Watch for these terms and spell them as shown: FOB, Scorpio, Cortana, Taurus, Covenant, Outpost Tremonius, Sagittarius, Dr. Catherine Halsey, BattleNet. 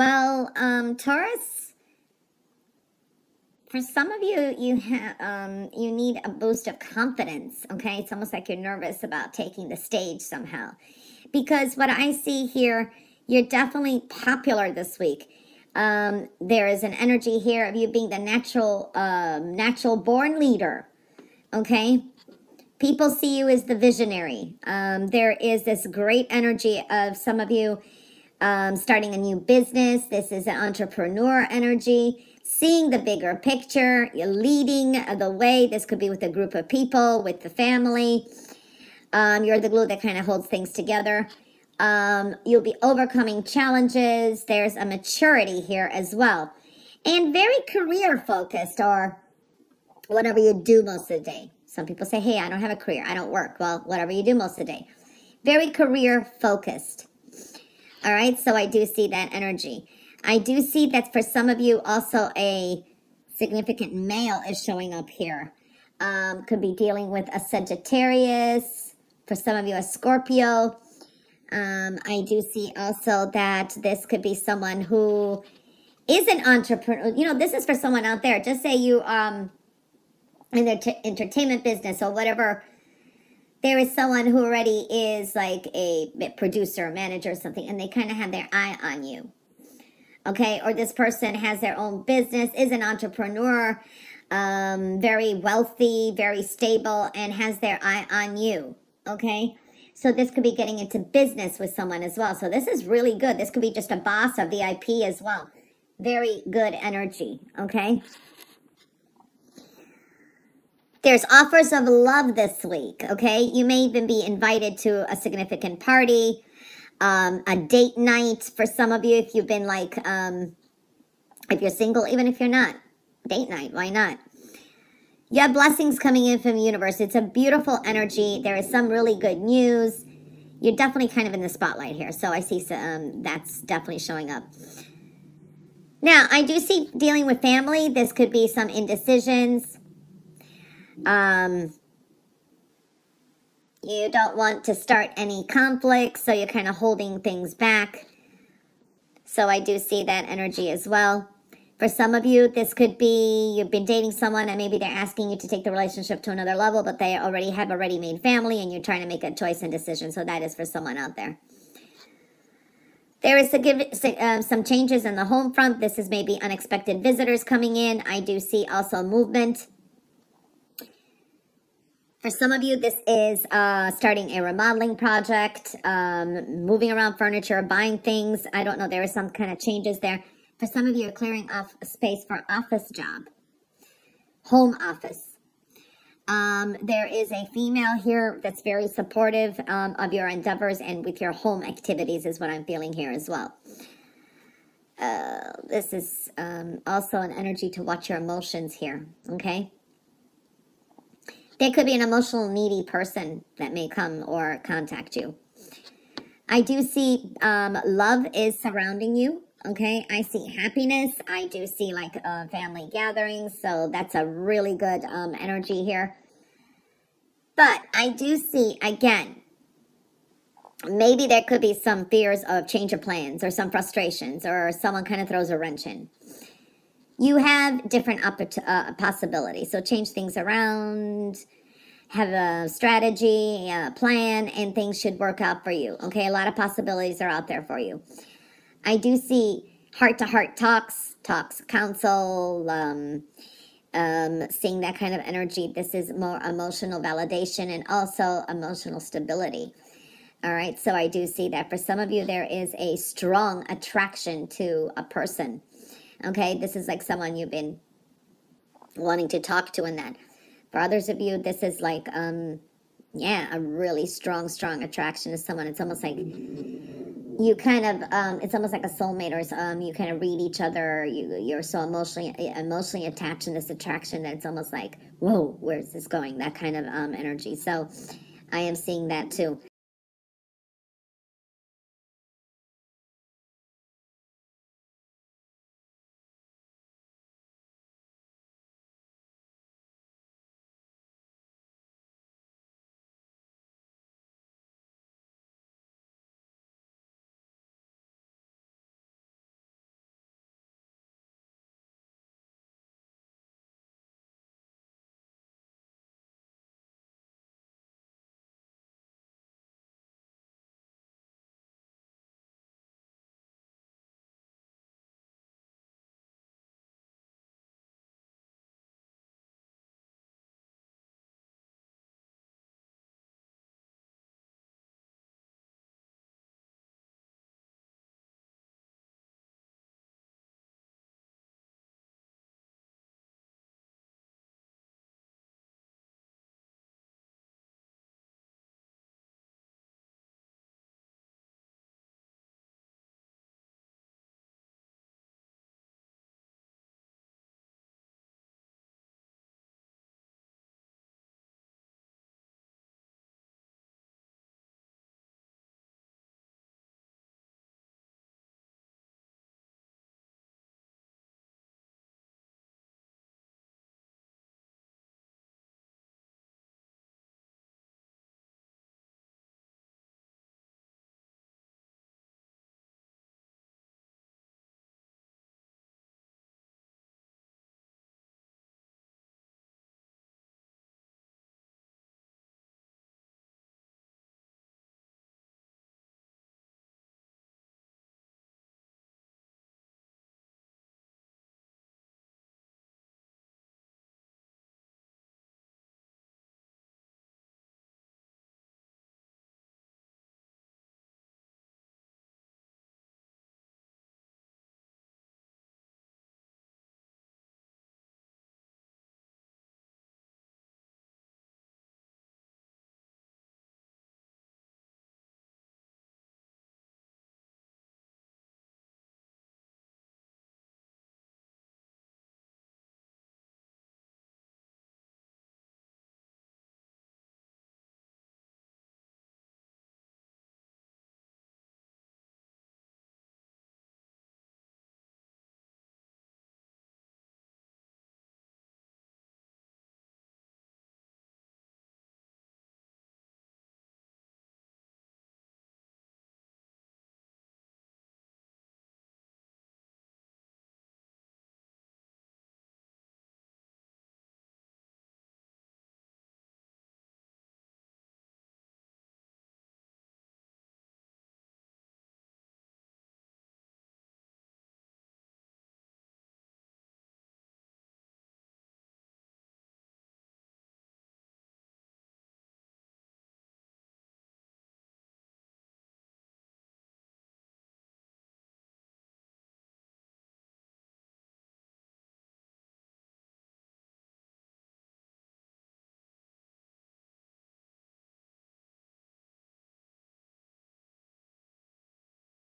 Well, Taurus, for some of you, you need a boost of confidence, okay? It's almost like you're nervous about taking the stage somehow. Because what I see here, you're definitely popular this week. There is an energy here of you being the natural born leader, okay? People see you as the visionary. There is this great energy of some of you starting a new business. This is an entrepreneur energy, seeing the bigger picture, you're leading the way. This could be with a group of people, with the family. You're the glue that kind of holds things together. You'll be overcoming challenges. There's a maturity here as well. And very career focused, or whatever you do most of the day. Some people say, hey, I don't have a career, I don't work. Well, whatever you do most of the day. Very career focused. All right, so I do see that energy. I do see that for some of you also a significant male is showing up here. Could be dealing with a Sagittarius, for some of you a Scorpio. I do see also that this could be someone who is an entrepreneur. You know, this is for someone out there. Just say you in the entertainment business or whatever. There is someone who already is like a producer, manager or something, and they kind of have their eye on you, okay? Or this person has their own business, is an entrepreneur, very wealthy, very stable, and has their eye on you, okay? So this could be getting into business with someone as well. So this is really good. This could be just a boss, a VIP as well. Very good energy, okay? There's offers of love this week, okay? You may even be invited to a significant party, a date night for some of you if you've been like, if you're single, even if you're not. Date night, why not? You have blessings coming in from the universe. It's a beautiful energy. There is some really good news. You're definitely kind of in the spotlight here. So I see some, that's definitely showing up. Now, I do see dealing with family. This could be some indecisions. You don't want to start any conflicts, so you're kind of holding things back. So I do see that energy as well. For some of you, this could be you've been dating someone and maybe they're asking you to take the relationship to another level, but they already have a ready-made family and you're trying to make a choice and decision. So that is for someone out there. There is some changes in the home front. This is maybe unexpected visitors coming in. I do see also movement. For some of you, this is starting a remodeling project, moving around furniture, buying things. I don't know. There are some kind of changes there. For some of you, you're clearing off space for office job, home office. There is a female here that's very supportive of your endeavors and with your home activities is what I'm feeling here as well. This is also an energy to watch your emotions here, okay? There could be an emotional needy person that may come or contact you. I do see love is surrounding you, okay? I see happiness. I do see like family gatherings, so that's a really good energy here. But I do see, again, maybe there could be some fears of change of plans or some frustrations or someone kind of throws a wrench in. You have different possibilities. So change things around, have a strategy, a plan, and things should work out for you. Okay, a lot of possibilities are out there for you. I do see heart-to-heart talks, counsel, seeing that kind of energy. This is more emotional validation and also emotional stability. All right, so I do see that for some of you, there is a strong attraction to a person. Okay, this is like someone you've been wanting to talk to and that. For others of you, this is like, yeah, a really strong attraction to someone. It's almost like you kind of, it's almost like a soulmate or you kind of read each other. You're so emotionally attached in this attraction that it's almost like, whoa, where's this going? That kind of energy. So I am seeing that too.